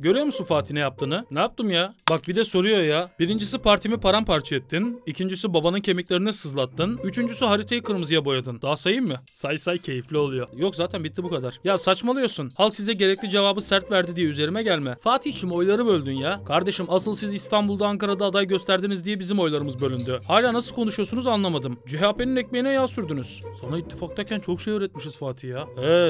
Görüyor musun Fatih ne yaptığını? Ne yaptım ya? Bak bir de soruyor ya. Birincisi partimi paramparça ettin. İkincisi babanın kemiklerini sızlattın. Üçüncüsü haritayı kırmızıya boyadın. Daha sayayım mı? Say say, keyifli oluyor. Yok zaten bitti, bu kadar. Ya saçmalıyorsun. Halk size gerekli cevabı sert verdi diye üzerime gelme. Fatih'cim oyları böldün ya. Kardeşim asıl siz İstanbul'da Ankara'da aday gösterdiniz diye bizim oylarımız bölündü. Hala nasıl konuşuyorsunuz anlamadım. CHP'nin ekmeğine yağ sürdünüz. Sana ittifaktayken çok şey öğretmişiz Fatih ya.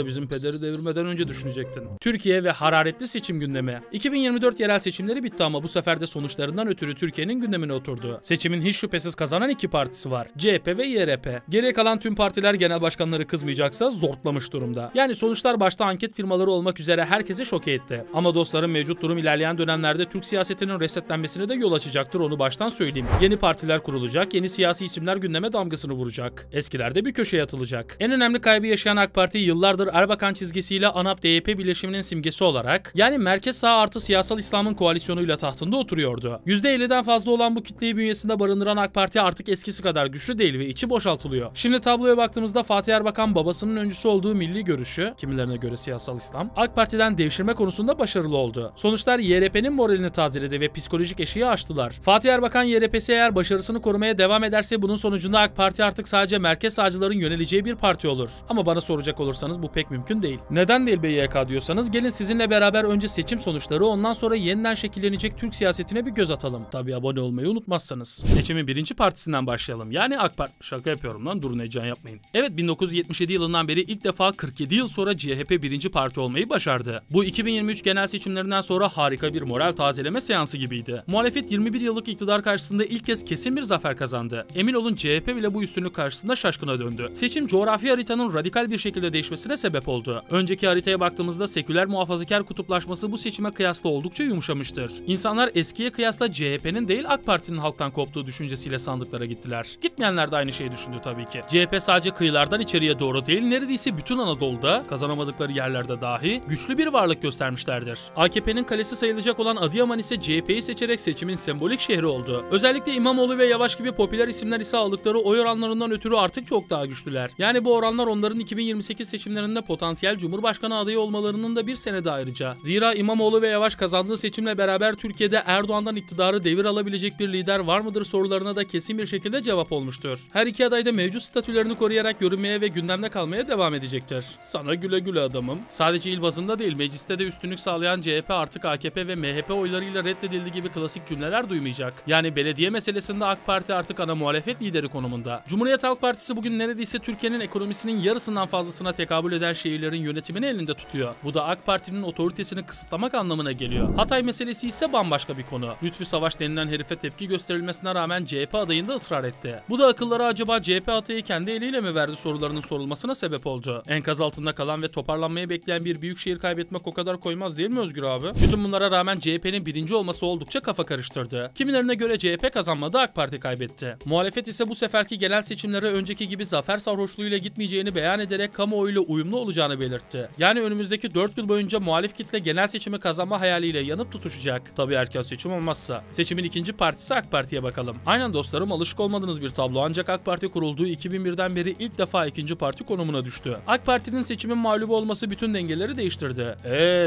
Bizim pederi devirmeden önce düşünecektin. Türkiye ve hararetli seçim gündemi. 2024 yerel seçimleri bitti ama bu sefer de sonuçlarından ötürü Türkiye'nin gündemine oturdu. Seçimin hiç şüphesiz kazanan iki partisi var. CHP ve YRP. Geriye kalan tüm partiler genel başkanları kızmayacaksa zortlamış durumda. Yani sonuçlar başta anket firmaları olmak üzere herkesi şoke etti. Ama dostlarım mevcut durum ilerleyen dönemlerde Türk siyasetinin resetlenmesine de yol açacaktır, onu baştan söyleyeyim. Yeni partiler kurulacak, yeni siyasi isimler gündeme damgasını vuracak. Eskiler de bir köşeye atılacak. En önemli kaybı yaşayan AK Parti yıllardır Erbakan çizgisiyle ANAP-DYP birleşiminin simgesi olarak, yani merkez sağ artı siyasal İslam'ın koalisyonuyla tahtında oturuyordu. %50'den fazla olan bu kitleyi bünyesinde barındıran AK Parti artık eskisi kadar güçlü değil ve içi boşaltılıyor. Şimdi tabloya baktığımızda Fatih Erbakan babasının öncüsü olduğu milli görüşü, kimilerine göre siyasal İslam, AK Parti'den devşirme konusunda başarılı oldu. Sonuçlar YRP'nin moralini tazeledi ve psikolojik eşiği aştılar. Fatih Erbakan YRP'si eğer başarısını korumaya devam ederse bunun sonucunda AK Parti artık sadece merkez sağcıların yöneleceği bir parti olur. Ama bana soracak olursanız bu pek mümkün değil. Neden değil BYK diyorsanız gelin sizinle beraber önce seçim sonuçları, ondan sonra yeniden şekillenecek Türk siyasetine bir göz atalım. Tabii abone olmayı unutmazsanız. Seçimin birinci partisinden başlayalım. Yani AK Parti. Şaka yapıyorum lan, durun heyecan yapmayın. Evet, 1977 yılından beri ilk defa 47 yıl sonra CHP birinci parti olmayı başardı. Bu 2023 genel seçimlerinden sonra harika bir moral tazeleme seansı gibiydi. Muhalefet 21 yıllık iktidar karşısında ilk kez kesin bir zafer kazandı. Emin olun CHP bile bu üstünlük karşısında şaşkına döndü. Seçim coğrafi haritanın radikal bir şekilde değişmesine sebep oldu. Önceki haritaya baktığımızda seküler muhafazakar kutuplaşması bu seçime kıyasla oldukça yumuşamıştır. İnsanlar eskiye kıyasla CHP'nin değil AK Parti'nin halktan koptuğu düşüncesiyle sandıklara gittiler. Gitmeyenler de aynı şeyi düşündü tabii ki. CHP sadece kıyılardan içeriye doğru değil, neredeyse bütün Anadolu'da, kazanamadıkları yerlerde dahi güçlü bir varlık göstermişlerdir. AKP'nin kalesi sayılacak olan Adıyaman ise CHP'yi seçerek seçimin sembolik şehri oldu. Özellikle İmamoğlu ve Yavaş gibi popüler isimler ise aldıkları oy oranlarından ötürü artık çok daha güçlüler. Yani bu oranlar onların 2028 seçimlerinde potansiyel Cumhurbaşkanı adayı olmalarının da bir sene daha ayrıca. Zira İmamoğlu ve Yavaş kazandığı seçimle beraber Türkiye'de Erdoğan'dan iktidarı devir alabilecek bir lider var mıdır sorularına da kesin bir şekilde cevap olmuştur. Her iki aday da mevcut statülerini koruyarak görünmeye ve gündemde kalmaya devam edecektir. Sana güle güle adamım. Sadece il bazında değil, mecliste de üstünlük sağlayan CHP artık AKP ve MHP oylarıyla reddedildi gibi klasik cümleler duymayacak. Yani belediye meselesinde AK Parti artık ana muhalefet lideri konumunda. Cumhuriyet Halk Partisi bugün neredeyse Türkiye'nin ekonomisinin yarısından fazlasına tekabül eden şehirlerin yönetimini elinde tutuyor. Bu da AK Parti'nin otoritesini kısıtlamak anlamına geliyor. Hatay meselesi ise bambaşka bir konu. Lütfü Savaş denilen herife tepki gösterilmesine rağmen CHP adayında ısrar etti. Bu da akıllara acaba CHP adayı kendi eliyle mi verdi sorularının sorulmasına sebep oldu. Enkaz altında kalan ve toparlanmayı bekleyen bir büyükşehir kaybetmek o kadar koymaz değil mi Özgür abi? Bütün bunlara rağmen CHP'nin birinci olması oldukça kafa karıştırdı. Kimilerine göre CHP kazanmadı, AK Parti kaybetti. Muhalefet ise bu seferki genel seçimlere önceki gibi zafer sarhoşluğuyla gitmeyeceğini beyan ederek kamuoyuyla uyumlu olacağını belirtti. Yani önümüzdeki 4 yıl boyunca muhalif kitle genel seçimi kazanma hayaliyle yanıp tutuşacak. Tabii erken seçim olmazsa. Seçimin ikinci partisi AK Parti'ye bakalım. Aynen dostlarım, alışık olmadığınız bir tablo, ancak AK Parti kurulduğu 2001'den beri ilk defa ikinci parti konumuna düştü. AK Parti'nin seçimin mağlubu olması bütün dengeleri değiştirdi.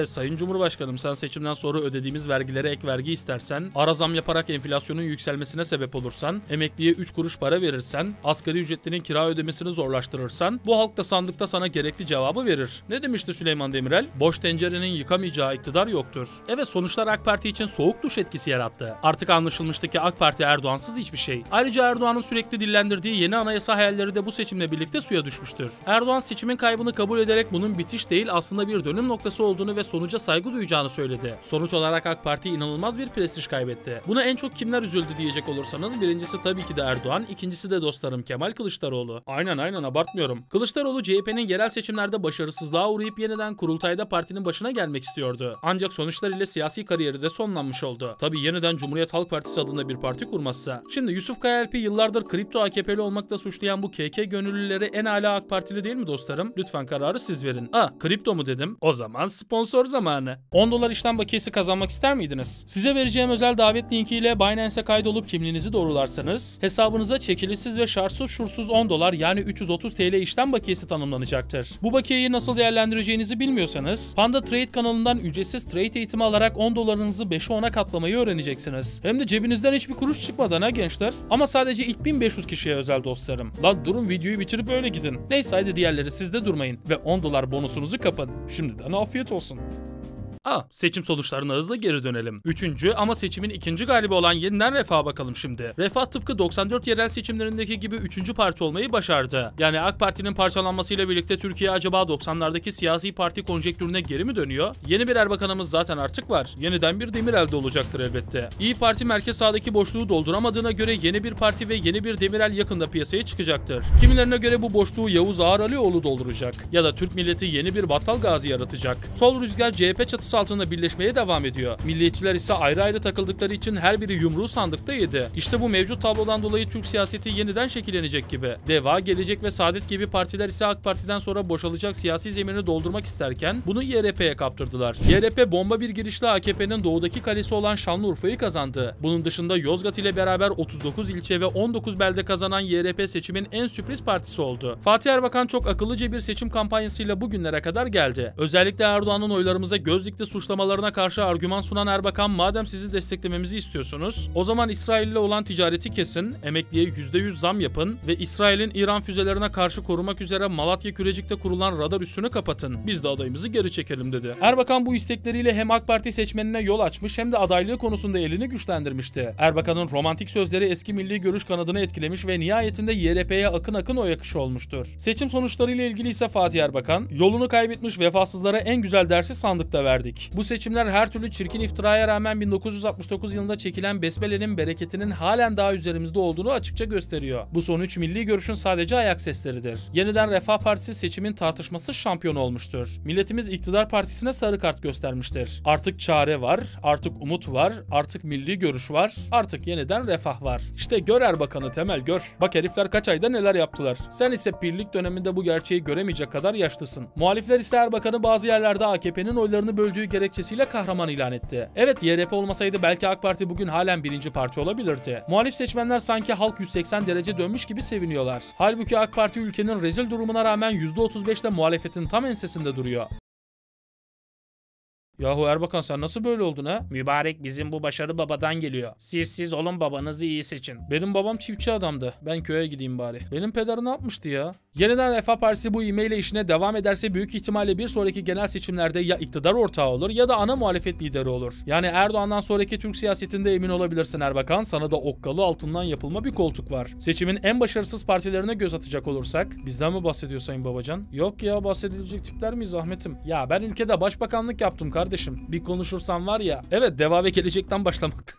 Sayın Cumhurbaşkanım, sen seçimden sonra ödediğimiz vergilere ek vergi istersen, ara zam yaparak enflasyonun yükselmesine sebep olursan, emekliye 3 kuruş para verirsen, asgari ücretlinin kira ödemesini zorlaştırırsan, bu halk da sandıkta sana gerekli cevabı verir. Ne demişti Süleyman Demirel? Boş tencerenin yıkamayacağı iktidar yoktur. Evet, sonuçlar AK Parti için soğuk duş etkisi yarattı. Artık anlaşılmıştı ki AK Parti Erdoğansız hiçbir şey. Ayrıca Erdoğan'ın sürekli dillendirdiği yeni anayasa hayalleri de bu seçimle birlikte suya düşmüştür. Erdoğan seçimin kaybını kabul ederek bunun bitiş değil aslında bir dönüm noktası olduğunu ve sonuca saygı duyacağını söyledi. Sonuç olarak AK Parti inanılmaz bir prestij kaybetti. Buna en çok kimler üzüldü diyecek olursanız birincisi tabii ki de Erdoğan, ikincisi de dostlarım Kemal Kılıçdaroğlu. Aynen, abartmıyorum. Kılıçdaroğlu CHP'nin yerel seçimlerde başarısızlığa uğrayıp yeniden kurultayda partinin başına gelmek istiyordu. Ancak sonuçlar ile siyasi kariyeri de sonlanmış oldu. Tabii yeniden Cumhuriyet Halk Partisi adında bir parti kurmazsa. Şimdi Yusuf Kayalp'i yıllardır kripto AKP'li olmakla suçlayan bu KK gönüllüleri en âlâ AK Partili değil mi dostlarım? Lütfen kararı siz verin. Kripto mu dedim? O zaman sponsor zamanı. $10 işlem bakiyesi kazanmak ister miydiniz? Size vereceğim özel davet linkiyle Binance'e kaydolup kimliğinizi doğrularsanız hesabınıza çekilişsiz ve şartsız şursuz $10 yani 330 TL işlem bakiyesi tanımlanacaktır. Bu bakiyeyi nasıl değerlendireceğinizi bilmiyorsanız Panda Trade kanalından ücretsiz straight eğitimi alarak 10 dolarınızı 5'e 10'a katlamayı öğreneceksiniz. Hem de cebinizden hiçbir kuruş çıkmadan ha gençler. Ama sadece ilk 1500 kişiye özel dostlarım. Lan durun, videoyu bitirip öyle gidin. Neyse hadi diğerleri sizde durmayın ve 10 dolar bonusunuzu kapın. Şimdiden afiyet olsun. Seçim sonuçlarına hızlı geri dönelim. Üçüncü ama seçimin ikinci galibi olan Yeniden Refah'a bakalım şimdi. Refah tıpkı 94 yerel seçimlerindeki gibi üçüncü parti olmayı başardı. Yani AK Parti'nin parçalanmasıyla birlikte Türkiye acaba 90'lardaki siyasi parti konjektürüne geri mi dönüyor? Yeni bir erbakanımız zaten artık var. Yeniden bir Demirel'de olacaktır elbette. İyi Parti merkez sağdaki boşluğu dolduramadığına göre yeni bir parti ve yeni bir Demirel yakında piyasaya çıkacaktır. Kimilerine göre bu boşluğu Yavuz Ağaralioğlu dolduracak. Ya da Türk milleti yeni bir Battal Gazi yaratacak. Sol rüzgar CHP çatısı altında birleşmeye devam ediyor. Milliyetçiler ise ayrı ayrı takıldıkları için her biri yumruğu sandıkta yedi. İşte bu mevcut tablodan dolayı Türk siyaseti yeniden şekillenecek gibi. DEVA, Gelecek ve Saadet gibi partiler ise AK Parti'den sonra boşalacak siyasi zemini doldurmak isterken bunu YRP'ye kaptırdılar. YRP bomba bir girişle AKP'nin doğudaki kalesi olan Şanlıurfa'yı kazandı. Bunun dışında Yozgat ile beraber 39 ilçe ve 19 belde kazanan YRP seçimin en sürpriz partisi oldu. Fatih Erbakan çok akıllıca bir seçim kampanyasıyla bugünlere kadar geldi. Özellikle Erdoğan'ın oylarımıza göz dikti suçlamalarına karşı argüman sunan Erbakan, madem sizi desteklememizi istiyorsunuz, o zaman İsrail'le olan ticareti kesin, emekliye %100 zam yapın ve İsrail'in İran füzelerine karşı korumak üzere Malatya Kürecik'te kurulan radar üssünü kapatın. Biz de adayımızı geri çekelim dedi. Erbakan bu istekleriyle hem AK Parti seçmenine yol açmış hem de adaylığı konusunda elini güçlendirmişti. Erbakan'ın romantik sözleri eski milli görüş kanadını etkilemiş ve nihayetinde YRP'ye akın akın oy akışı olmuştur. Seçim sonuçlarıyla ilgili ise Fatih Erbakan, yolunu kaybetmiş vefasızlara en güzel dersi sandıkta verdi. Bu seçimler her türlü çirkin iftiraya rağmen 1969 yılında çekilen besmelenin bereketinin halen daha üzerimizde olduğunu açıkça gösteriyor. Bu sonuç milli görüşün sadece ayak sesleridir. Yeniden Refah Partisi seçimin tartışmasız şampiyonu olmuştur. Milletimiz iktidar partisine sarı kart göstermiştir. Artık çare var, artık umut var, artık milli görüş var, artık yeniden refah var. İşte gör Erbakan'ı Temel, gör. Bak herifler kaç ayda neler yaptılar. Sen ise pirlik döneminde bu gerçeği göremeyecek kadar yaşlısın. Muhalifler ise Erbakan'ı bazı yerlerde AKP'nin oylarını böldü gerekçesiyle kahraman ilan etti. Evet, YRP olmasaydı belki AK Parti bugün halen birinci parti olabilirdi. Muhalif seçmenler sanki halk 180 derece dönmüş gibi seviniyorlar. Halbuki AK Parti ülkenin rezil durumuna rağmen %35'le muhalefetin tam ensesinde duruyor. Yahu Erbakan, sen nasıl böyle oldun ha? Mübarek, bizim bu başarı babadan geliyor. Siz olun, babanızı iyi seçin. Benim babam çiftçi adamdı. Ben köye gideyim bari. Benim peder ne yapmıştı ya? Yeniden Refah Partisi bu ivmeyle işine devam ederse büyük ihtimalle bir sonraki genel seçimlerde ya iktidar ortağı olur ya da ana muhalefet lideri olur. Yani Erdoğan'dan sonraki Türk siyasetinde emin olabilirsin Erbakan, sana da okkalı altından yapılma bir koltuk var. Seçimin en başarısız partilerine göz atacak olursak, bizden mi bahsediyor Sayın Babacan? Yok ya, bahsedilecek tipler miyiz Ahmet'im? Ya ben ülkede başbakanlık yaptım kardeşim. Bir konuşursam var ya. Evet, DEVA ve Gelecek'ten başlamak.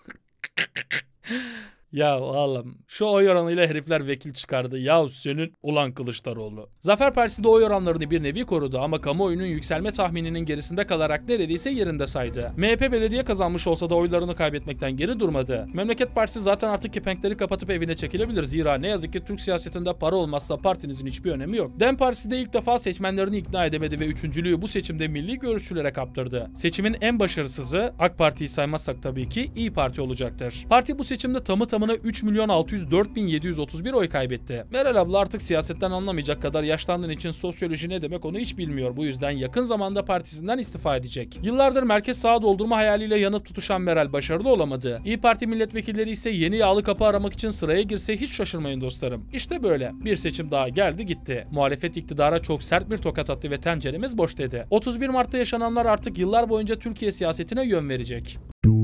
Ya oğlum, şu oy oranıyla herifler vekil çıkardı. Ya senin ulan Kılıçdaroğlu. Zafer Partisi de oy oranlarını bir nevi korudu ama kamuoyunun yükselme tahmininin gerisinde kalarak neredeyse yerinde saydı. MHP belediye kazanmış olsa da oylarını kaybetmekten geri durmadı. Memleket Partisi zaten artık kepenkleri kapatıp evine çekilebilir. Zira ne yazık ki Türk siyasetinde para olmazsa partinizin hiçbir önemi yok. DEM Partisi de ilk defa seçmenlerini ikna edemedi ve üçüncülüğü bu seçimde milli görüşçülere kaptırdı. Seçimin en başarısızı, AK Parti'yi saymazsak tabii ki, İyi Parti olacaktır. Parti bu seçimde tamına 3.604.731 oy kaybetti. Meral abla artık siyasetten anlamayacak kadar yaşlandığın için sosyoloji ne demek onu hiç bilmiyor. Bu yüzden yakın zamanda partisinden istifa edecek. Yıllardır merkez sağa doldurma hayaliyle yanıp tutuşan Meral başarılı olamadı. İyi Parti milletvekilleri ise yeni yağlı kapı aramak için sıraya girse hiç şaşırmayın dostlarım. İşte böyle. Bir seçim daha geldi gitti. Muhalefet iktidara çok sert bir tokat attı ve tenceremiz boş dedi. 31 Mart'ta yaşananlar artık yıllar boyunca Türkiye siyasetine yön verecek.